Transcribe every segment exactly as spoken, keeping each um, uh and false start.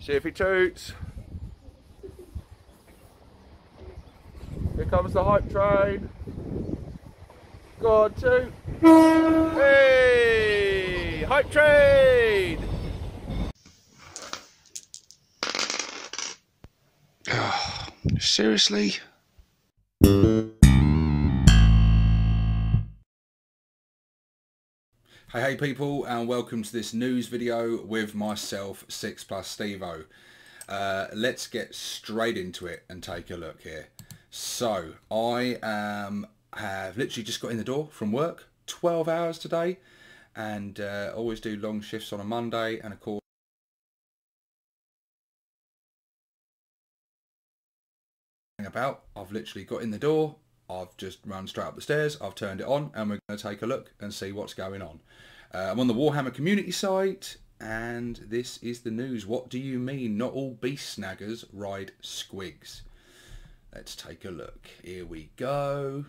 See if he toots. Here comes the hype train. Go on, toot. Hey! Hype train! Oh, seriously? Hey, hey people, and welcome to this news video with myself, six plus Stevo. Uh, let's get straight into it and take a look here. So, I um, have literally just got in the door from work, twelve hours today, and uh, always do long shifts on a Monday, and of course, about, I've literally got in the door, I've just run straight up the stairs, I've turned it on, and we're going to take a look and see what's going on. Uh, I'm on the Warhammer Community site, and this is the news. What do you mean not all Beast Snaggers ride Squigs? Let's take a look. Here we go.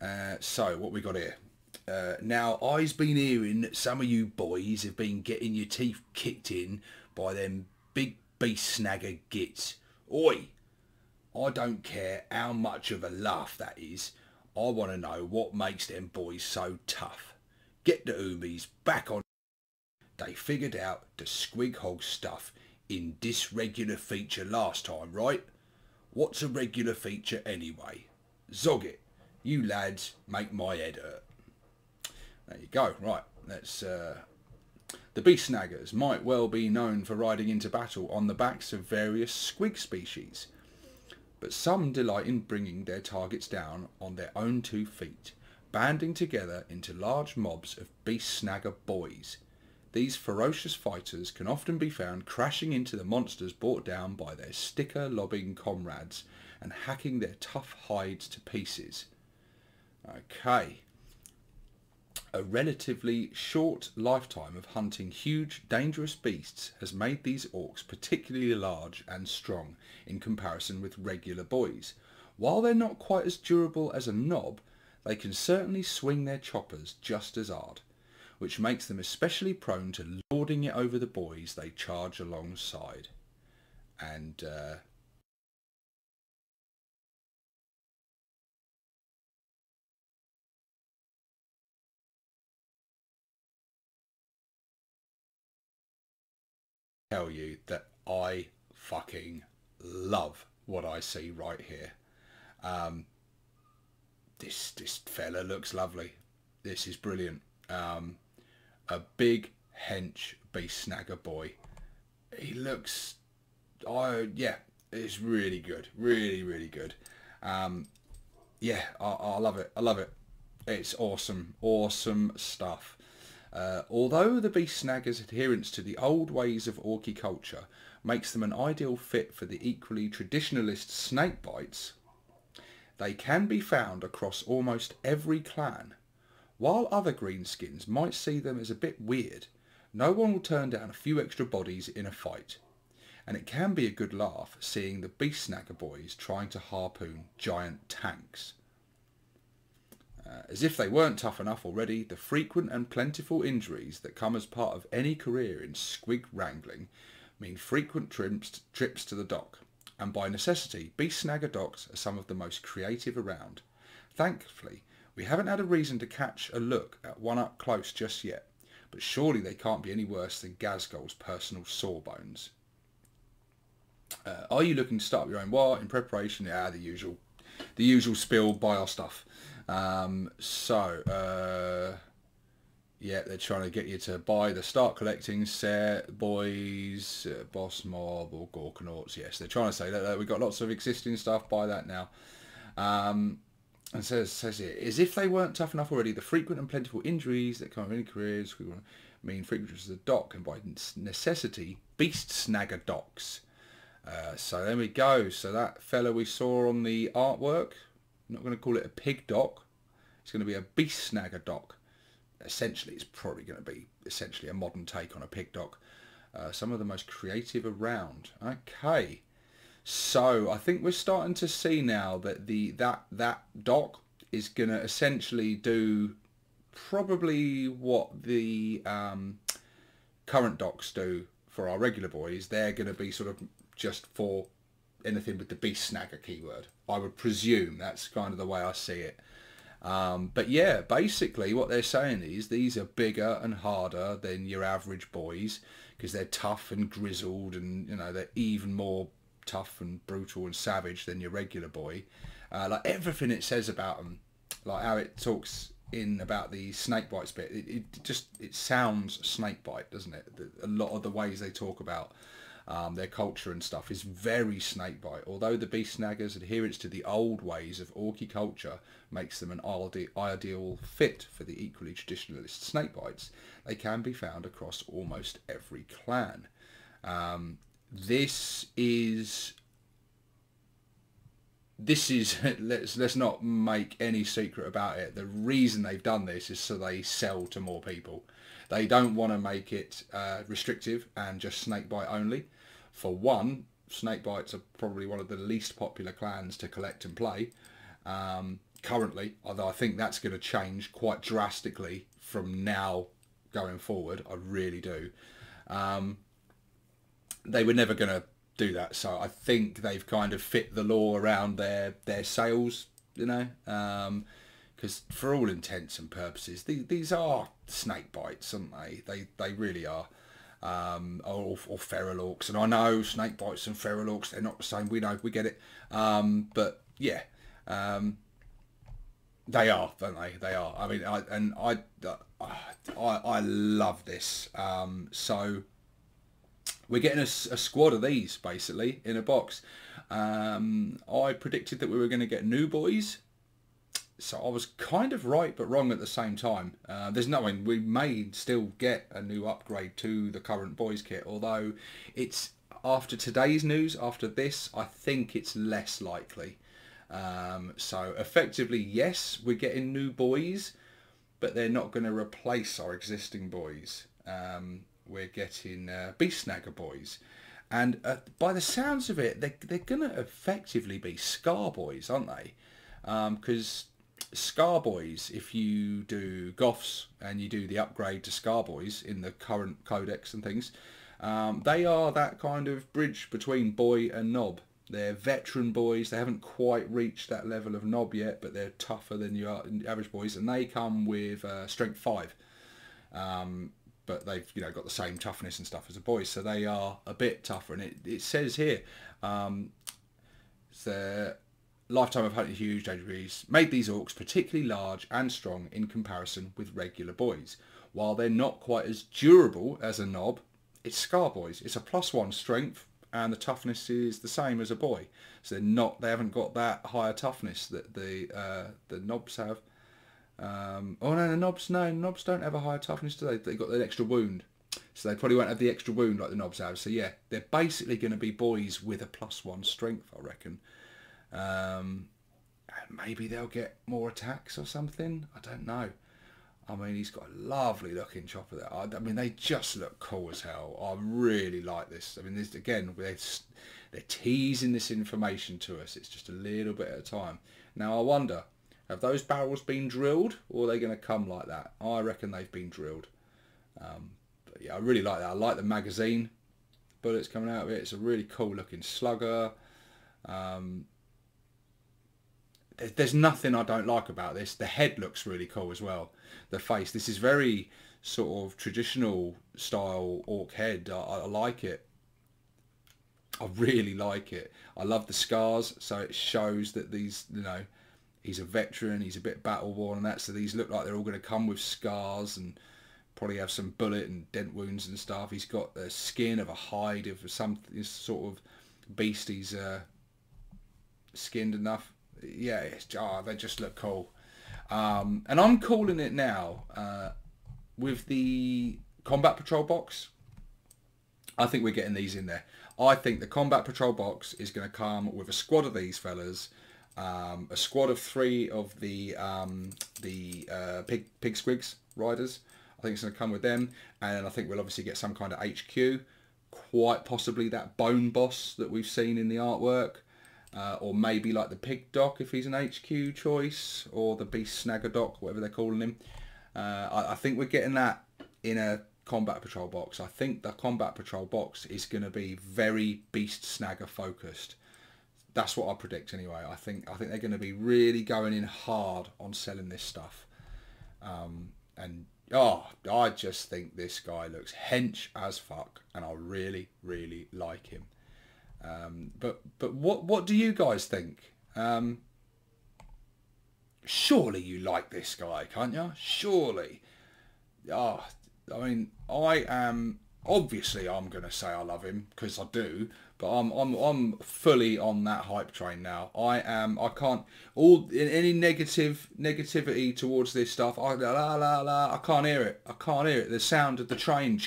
Uh, so, what we got here? Uh, now, I've been hearing that some of you boys have been getting your teeth kicked in by them big Beast Snagger gits. Oi! I don't care how much of a laugh that is. I want to know what makes them boys so tough. Get the Umies back on. They figured out the Squig Hog stuff in this regular feature last time, right? What's a regular feature anyway? Zog it. You lads make my head hurt. There you go. Right, let's... Uh... The Beast Snaggers might well be known for riding into battle on the backs of various Squig species, but some delight in bringing their targets down on their own two feet, banding together into large mobs of Beast Snagga Boyz. These ferocious fighters can often be found crashing into the monsters brought down by their sticker-lobbing comrades and hacking their tough hides to pieces. Okay. A relatively short lifetime of hunting huge, dangerous beasts has made these orcs particularly large and strong in comparison with regular boys. While they're not quite as durable as a knob, they can certainly swing their choppers just as hard, which makes them especially prone to lording it over the boys they charge alongside. And, uh... tell you that I fucking love what I see right here. Um, this this fella looks lovely. This is brilliant. Um, a big hench Beast Snagga boy. He looks, I yeah, it's really good, really really good. Um, yeah, I, I love it. I love it. It's awesome, awesome stuff. Uh, although the Beast Snaggers' adherence to the old ways of Orky culture makes them an ideal fit for the equally traditionalist Snakebites, they can be found across almost every clan. While other greenskins might see them as a bit weird, no one will turn down a few extra bodies in a fight, and it can be a good laugh seeing the Beast Snagga boys trying to harpoon giant tanks. Uh, as if they weren't tough enough already, the frequent and plentiful injuries that come as part of any career in squig wrangling mean frequent trips, trips to the dock, and by necessity, Beast Snagga docks are some of the most creative around. Thankfully, we haven't had a reason to catch a look at one up close just yet, but surely they can't be any worse than Gazgol's personal sawbones. Uh, are you looking to start up your own war in preparation? Yeah, the usual, the usual spill, buy our stuff. Um, so, uh, yeah, they're trying to get you to buy the Start Collecting set, Boys, uh, Boss Mob, or Gorkanauts. Yes, they're trying to say that, that we've got lots of existing stuff, buy that now. Um, and says, says here, as if they weren't tough enough already, the frequent and plentiful injuries that come in any careers mean frequent to the dock, and by necessity, Beast Snagga docks. Uh, so there we go. So that fella we saw on the artwork, I'm not going to call it a pig dock. It's going to be a Beast Snagga dock. Essentially, it's probably going to be essentially a modern take on a pig dock. Uh, some of the most creative around. Okay, so I think we're starting to see now that the that that dock is going to essentially do probably what the um, current docks do for our regular boys, they're going to be sort of just for anything with the Beast Snagga keyword. I would presume that's kind of the way I see it. Um, but yeah, basically what they're saying is these are bigger and harder than your average boys because they're tough and grizzled, and you know, they're even more tough and brutal and savage than your regular boy. Uh, like everything it says about them, like how it talks in about the Snakebites bit, it, it just it sounds Snakebite, doesn't it? A lot of the ways they talk about Um, their culture and stuff is very Snakebite. Although the Beast Snagga's adherence to the old ways of Orky culture makes them an ideal fit for the equally traditionalist Snakebites, they can be found across almost every clan. Um, this is this is let's let's not make any secret about it. The reason they've done this is so they sell to more people. They don't want to make it uh, restrictive and just Snakebite only. For one, Snakebites are probably one of the least popular clans to collect and play um, currently, although I think that's going to change quite drastically from now going forward. I really do. Um, they were never going to do that, so I think they've kind of fit the law around their, their sales, you know. Um, Because for all intents and purposes, these, these are Snakebites, aren't they? They they really are. Um, or, or feral orcs. And I know Snakebites and feral orcs, they're not the same. We know, we get it. Um, but yeah, um, they are, don't they? They are. I mean, I and I I, I love this. Um, so we're getting a, a squad of these basically in a box. Um, I predicted that we were going to get new boys. So I was kind of right but wrong at the same time. Uh, there's no way we may still get a new upgrade to the current boys kit, although it's after today's news, after this, I think it's less likely. Um, so effectively, yes, we're getting new boys, but they're not going to replace our existing boys. Um, we're getting uh, Beast Snagga Boyz. And uh, by the sounds of it, they're, they're going to effectively be Scar Boys, aren't they? Because Um, Scar Boys, if you do Goths and you do the upgrade to Scar Boys in the current codex and things, um, they are that kind of bridge between boy and knob. They're veteran boys. They haven't quite reached that level of knob yet, but they're tougher than your average boys, and they come with uh, strength five. Um, but they've you know got the same toughness and stuff as the boys, so they are a bit tougher. And it, it says here, um, so. Lifetime of hunting huge degrees made these orcs particularly large and strong in comparison with regular boys. While they're not quite as durable as a knob, it's Scar Boys. It's a plus one strength and the toughness is the same as a boy. So they're not, they haven't got that higher toughness that the uh, the knobs have. Um, oh no, the knobs, no, knobs don't have a higher toughness, do they? They've got that extra wound. So they probably won't have the extra wound like the knobs have. So yeah, they're basically going to be boys with a plus one strength, I reckon. Um, and maybe they'll get more attacks or something. I don't know. I mean, he's got a lovely looking chopper there. I, I mean, they just look cool as hell. I really like this. I mean, this, again, they're, they're teasing this information to us. It's just a little bit at a time. Now, I wonder, have those barrels been drilled or are they going to come like that? I reckon they've been drilled. Um, but yeah, I really like that. I like the magazine bullets coming out of it. It's a really cool looking slugger. Um... There's nothing I don't like about this. The head looks really cool as well. The face. This is very sort of traditional style orc head. I, I like it. I really like it. I love the scars. So it shows that these, you know, he's a veteran. He's a bit battle worn and that. So these look like they're all going to come with scars and probably have some bullet and dent wounds and stuff. He's got the skin of a hide of some sort of beast. He's uh, skinned enough. Yeah, it's, oh, they just look cool. Um, and I'm calling it now uh, with the Combat Patrol box. I think we're getting these in there. I think the Combat Patrol box is going to come with a squad of these fellas, um, a squad of three of the um, the uh, pig, pig Squigs riders. I think it's going to come with them. And I think we'll obviously get some kind of H Q, quite possibly that Bone Boss that we've seen in the artwork. Uh, or maybe like the Pig Doc if he's an H Q choice, or the Beast Snagga Doc, whatever they're calling him. Uh, I, I think we're getting that in a combat patrol box, I think the combat patrol box is going to be very Beast Snagga focused. That's what I predict anyway. I think I think they're going to be really going in hard on selling this stuff. Um, and oh, I just think this guy looks hench as fuck, and I really, really like him. Um, but but what what do you guys think? Um, surely you like this guy, can't you? Surely. Oh, I mean, I am. Obviously, I'm going to say I love him because I do. But I'm I'm I'm fully on that hype train now. I am. I can't. All any negative negativity towards this stuff. I la la la. I can't hear it. I can't hear it. The sound of the train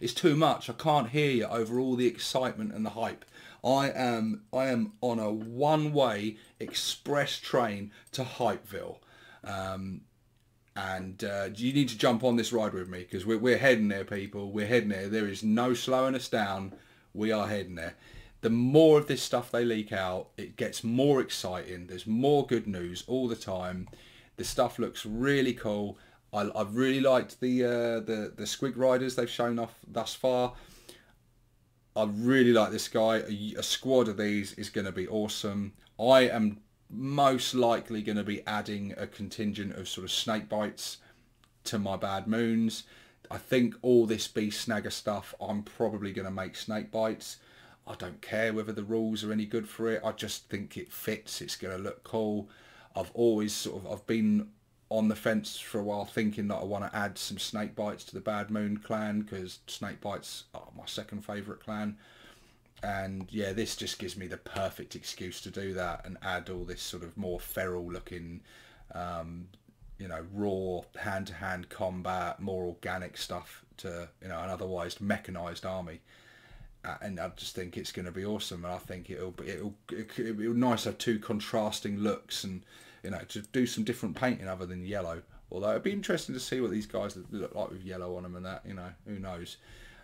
is too much. I can't hear you over all the excitement and the hype. I am I am on a one-way express train to Hypeville, um, and uh, you need to jump on this ride with me because we're we're heading there, people. We're heading there. There is no slowing us down. We are heading there. The more of this stuff they leak out, it gets more exciting. There's more good news all the time. The stuff looks really cool. I, I've really liked the, uh, the the Squig Riders they've shown off thus far. I really like this guy. A, a squad of these is going to be awesome. I am most likely going to be adding a contingent of sort of Snakebites to my Bad Moons. I think all this Beast Snagga stuff, I'm probably going to make snake bites. I don't care whether the rules are any good for it. I just think it fits. It's going to look cool. I've always sort of, I've been on the fence for a while thinking that I want to add some snake bites to the Bad Moon clan because snake bites are my second favourite clan. And yeah, this just gives me the perfect excuse to do that and add all this sort of more feral looking um you know, raw hand-to-hand combat, more organic stuff to, you know, an otherwise mechanized army. Uh, and I just think it's going to be awesome. And I think it'll be, it'll, it'll be nice to have two contrasting looks and, you know, to do some different painting other than yellow. Although it'd be interesting to see what these guys look like with yellow on them and that, you know, who knows.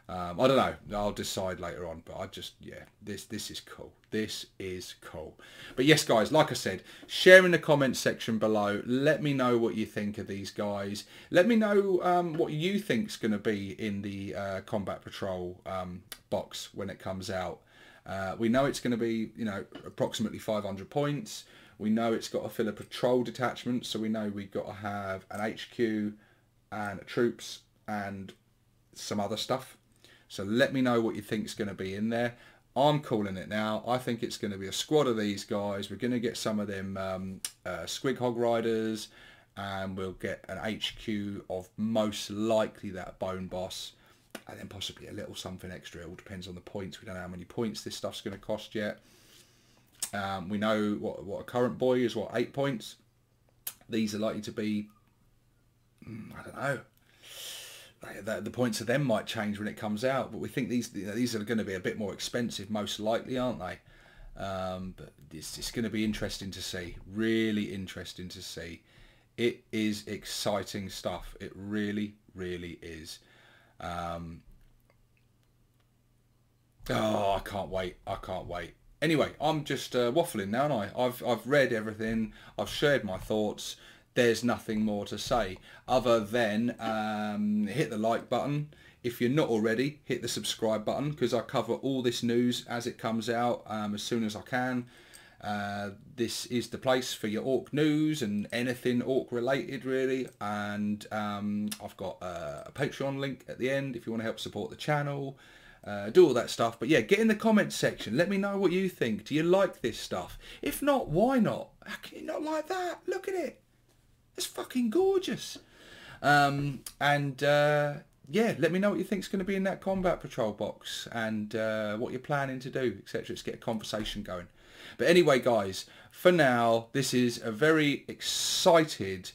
Um, I don't know. I'll decide later on, but I just, yeah, this this is cool. This is cool. But yes, guys, like I said, share in the comments section below. Let me know what you think of these guys. Let me know um, what you think's going to be in the uh, Combat Patrol um, box when it comes out. Uh, we know it's going to be, you know, approximately five hundred points. We know it's got to fill a patrol detachment, so we know we've got to have an H Q and troops and some other stuff. So let me know what you think is going to be in there. I'm calling it now. I think it's going to be a squad of these guys. We're going to get some of them um, uh, Squig Hog Riders. And we'll get an H Q of most likely that Bone Boss. And then possibly a little something extra. It all depends on the points. We don't know how many points this stuff's going to cost yet. Um, we know what, what a current boy is, what, eight points? These are likely to be, I don't know. The points of them might change when it comes out, but we think these these are going to be a bit more expensive, most likely, aren't they? Um, but it's, it's going to be interesting to see, really interesting to see. It is exciting stuff. It really, really is. Um, oh, I can't wait. I can't wait. Anyway, I'm just uh, waffling now, aren't I? I've I've read everything. I've shared my thoughts. There's nothing more to say other than um, hit the like button. If you're not already, hit the subscribe button because I cover all this news as it comes out um, as soon as I can. Uh, this is the place for your Ork news and anything Ork related really. And um, I've got uh, a Patreon link at the end if you want to help support the channel. Uh, do all that stuff. But yeah, get in the comments section. Let me know what you think. Do you like this stuff? If not, why not? How can you not like that? Look at it. It's fucking gorgeous. Um, and, uh, yeah, let me know what you think's going to be in that Combat Patrol box and uh, what you're planning to do, et cetera. Let's get a conversation going. But anyway, guys, for now, this is a very excited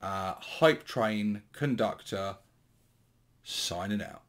uh, hype train conductor signing out.